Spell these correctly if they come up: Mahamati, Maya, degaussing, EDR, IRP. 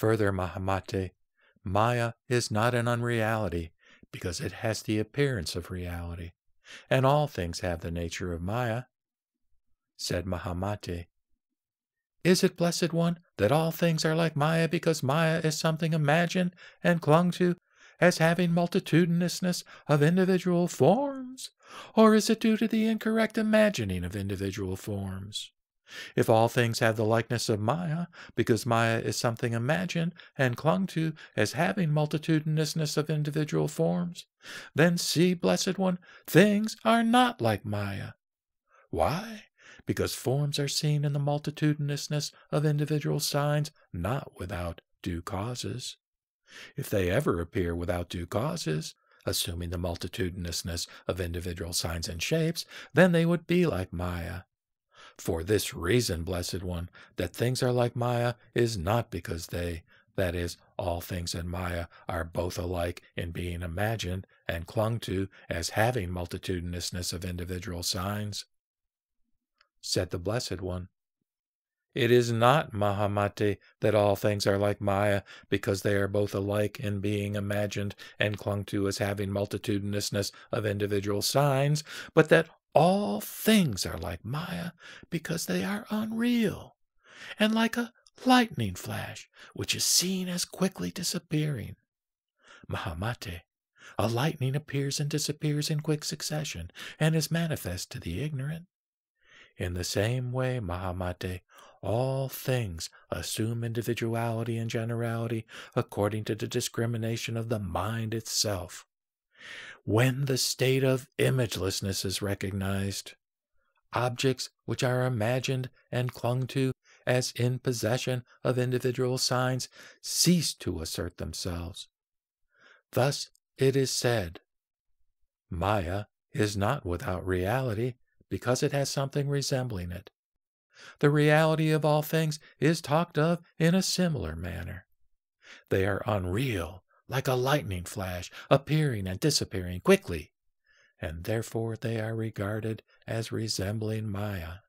Further, Mahamati, Maya is not an unreality, because it has the appearance of reality, and all things have the nature of Maya. Said Mahamati, Is it, Blessed One, that all things are like Maya because Maya is something imagined and clung to, as having multitudinousness of individual forms? Or is it due to the incorrect imagining of individual forms? If all things have the likeness of Maya, because Maya is something imagined and clung to as having multitudinousness of individual forms, then see, Blessed One, things are not like Maya. Why? Because forms are seen in the multitudinousness of individual signs, not without due causes. If they ever appear without due causes, assuming the multitudinousness of individual signs and shapes, then they would be like Maya. For this reason, Blessed One, that things are like Maya is not because they, that is, all things in Maya, are both alike in being imagined and clung to as having multitudinousness of individual signs. Said the Blessed One, It is not, Mahamati, that all things are like Maya because they are both alike in being imagined and clung to as having multitudinousness of individual signs, but that all things are like Maya because they are unreal, and like a lightning flash, which is seen as quickly disappearing. Mahamati, a lightning appears and disappears in quick succession, and is manifest to the ignorant. In the same way, Mahamati, all things assume individuality and generality according to the discrimination of the mind itself. When the state of imagelessness is recognized, objects which are imagined and clung to as in possession of individual signs cease to assert themselves. Thus it is said, Maya is not without reality because it has something resembling it. The reality of all things is talked of in a similar manner. They are unreal, like a lightning flash, appearing and disappearing quickly, and therefore they are regarded as resembling Maya.